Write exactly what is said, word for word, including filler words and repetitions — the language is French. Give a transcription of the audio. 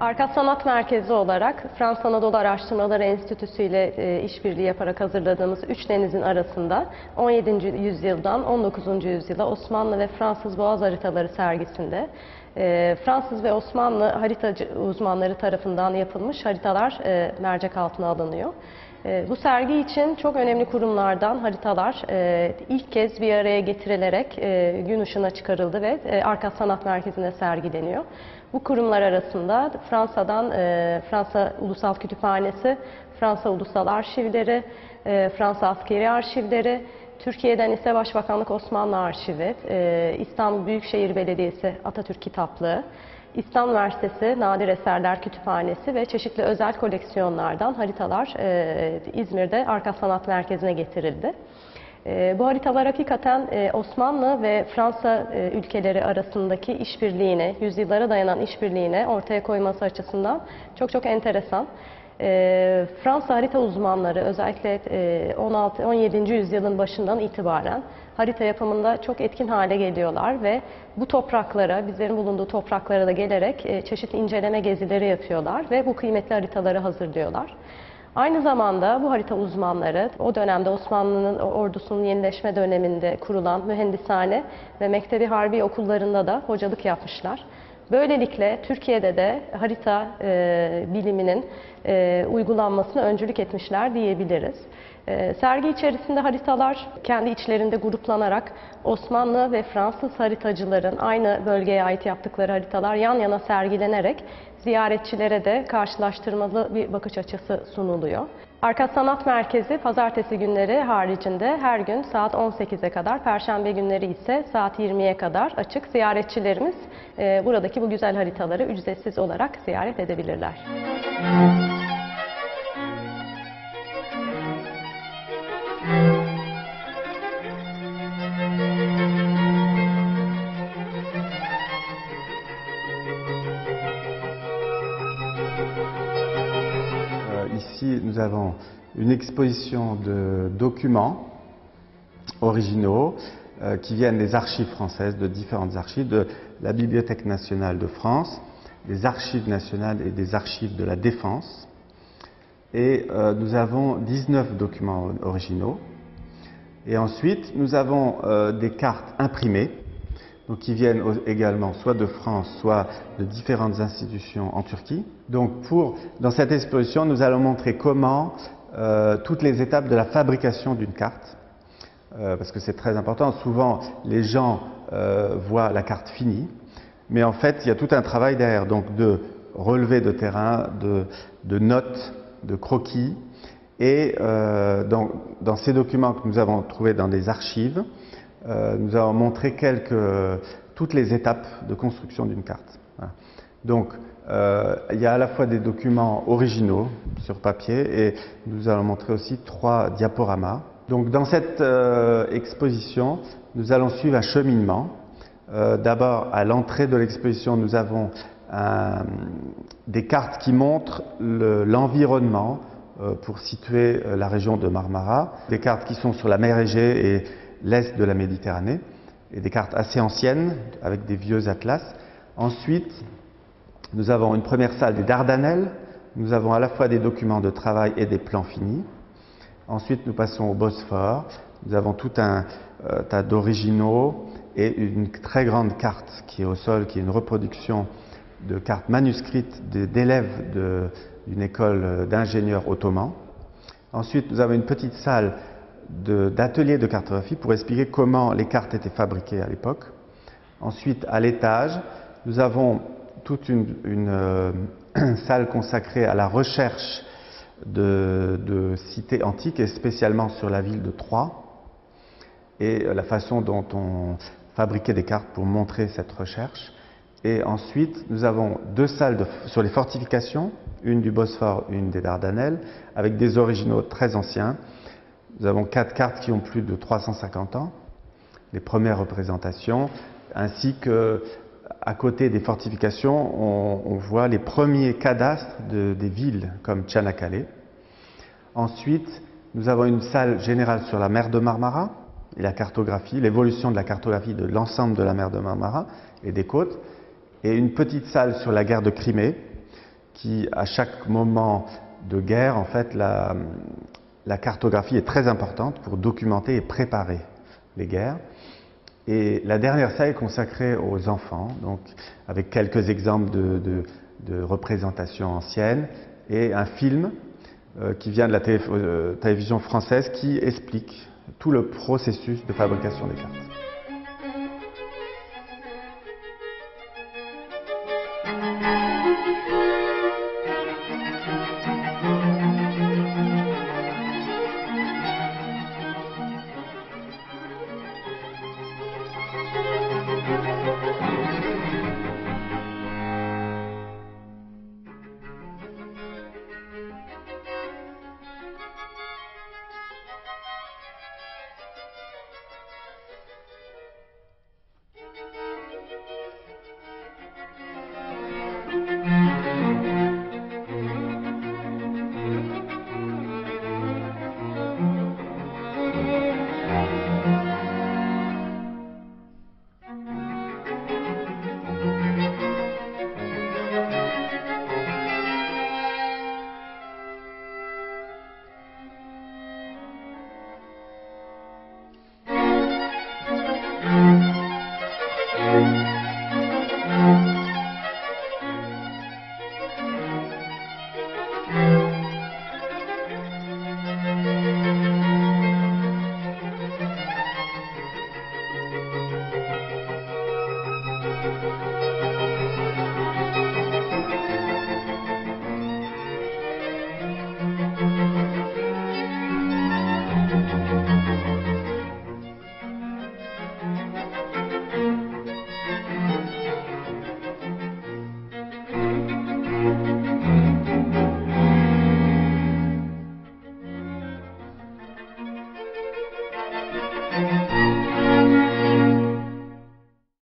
Arkas Sanat Merkezi olarak Fransa Anadolu Araştırmaları Enstitüsü ile e, işbirliği yaparak hazırladığımız üç denizin arasında on yedinci yüzyıldan on dokuzuncu yüzyıla Osmanlı ve Fransız Boğaz haritaları sergisinde e, Fransız ve Osmanlı haritacı uzmanları tarafından yapılmış haritalar e, mercek altına alınıyor. E, bu sergi için çok önemli kurumlardan haritalar e, ilk kez bir araya getirilerek e, gün ışığına çıkarıldı ve e, Arkas Sanat Merkezi'nde sergileniyor. Bu kurumlar arasında Fransa'dan e, Fransa Ulusal Kütüphanesi, Fransa Ulusal Arşivleri, e, Fransa Askeri Arşivleri, Türkiye'den ise Başbakanlık Osmanlı Arşivi, e, İstanbul Büyükşehir Belediyesi Atatürk Kitaplığı, İstanbul Üniversitesi Nadir Eserler Kütüphanesi ve çeşitli özel koleksiyonlardan haritalar e, İzmir'de Arkas Sanat Merkezi'ne getirildi. E, bu haritalar hakikaten e, Osmanlı ve Fransa e, ülkeleri arasındaki işbirliğini, yüzyıllara dayanan işbirliğini ortaya koyması açısından çok çok enteresan. E, Fransa harita uzmanları özellikle e, on altı on yedinci yüzyılın başından itibaren harita yapımında çok etkin hale geliyorlar ve bu topraklara, bizlerin bulunduğu topraklara da gelerek e, çeşitli inceleme gezileri yapıyorlar ve bu kıymetli haritaları hazırlıyorlar. Aynı zamanda bu harita uzmanları o dönemde Osmanlı'nın ordusunun yenileşme döneminde kurulan mühendishane ve mektebi harbi okullarında da hocalık yapmışlar. Böylelikle Türkiye'de de harita e, biliminin e, uygulanmasına öncülük etmişler diyebiliriz. E, sergi içerisinde haritalar kendi içlerinde gruplanarak Osmanlı ve Fransız haritacıların aynı bölgeye ait yaptıkları haritalar yan yana sergilenerek ziyaretçilere de karşılaştırmalı bir bakış açısı sunuluyor. Arkas Sanat Merkezi pazartesi günleri haricinde her gün saat on sekize kadar, perşembe günleri ise saat yirmiye kadar açık. Ziyaretçilerimiz e, buradaki bu güzel haritaları ücretsiz olarak ziyaret edebilirler. Müzik. Ici, nous avons une exposition de documents originaux euh, qui viennent des archives françaises, de différentes archives, de la Bibliothèque nationale de France, des archives nationales et des archives de la Défense. Et euh, nous avons dix-neuf documents originaux. Et ensuite, nous avons euh, des cartes imprimées, donc qui viennent également soit de France, soit de différentes institutions en Turquie. Donc pour, dans cette exposition, nous allons montrer comment euh, toutes les étapes de la fabrication d'une carte, euh, parce que c'est très important. Souvent, les gens euh, voient la carte finie, mais en fait, il y a tout un travail derrière, donc de relevés de terrain, de, de notes, de croquis. Et euh, dans, dans ces documents que nous avons trouvés dans des archives, Euh, nous avons montré quelques, euh, toutes les étapes de construction d'une carte. Voilà. Donc, euh, il y a à la fois des documents originaux sur papier et nous allons montrer aussi trois diaporamas. Donc, dans cette euh, exposition, nous allons suivre un cheminement. Euh, D'abord, à l'entrée de l'exposition, nous avons un, des cartes qui montrent l'environnement le, euh, pour situer euh, la région de Marmara. Des cartes qui sont sur la mer Égée et l'est de la Méditerranée, et des cartes assez anciennes, avec des vieux atlas. Ensuite, nous avons une première salle des Dardanelles, nous avons à la fois des documents de travail et des plans finis. Ensuite, nous passons au Bosphore, nous avons tout un euh, tas d'originaux et une très grande carte qui est au sol, qui est une reproduction de cartes manuscrites d'élèves d'une école d'ingénieurs ottomans. Ensuite, nous avons une petite salle d'ateliers de, de cartographie pour expliquer comment les cartes étaient fabriquées à l'époque. Ensuite, à l'étage, nous avons toute une, une euh, salle consacrée à la recherche de, de cités antiques et spécialement sur la ville de Troyes. et la façon dont on fabriquait des cartes pour montrer cette recherche. Et ensuite, nous avons deux salles de, sur les fortifications, une du Bosphore, une des Dardanelles, avec des originaux très anciens. Nous avons quatre cartes qui ont plus de trois cent cinquante ans, les premières représentations, ainsi que à côté des fortifications, on, on voit les premiers cadastres de, des villes, comme Çanakkale. Ensuite, nous avons une salle générale sur la mer de Marmara, et la cartographie, l'évolution de la cartographie de l'ensemble de la mer de Marmara et des côtes, et une petite salle sur la guerre de Crimée, qui, à chaque moment de guerre, en fait, la, la cartographie est très importante pour documenter et préparer les guerres. Et la dernière salle est consacrée aux enfants, donc avec quelques exemples de, de, de représentations anciennes, et un film euh, qui vient de la télé, euh, télévision française qui explique tout le processus de fabrication des cartes. Thank you.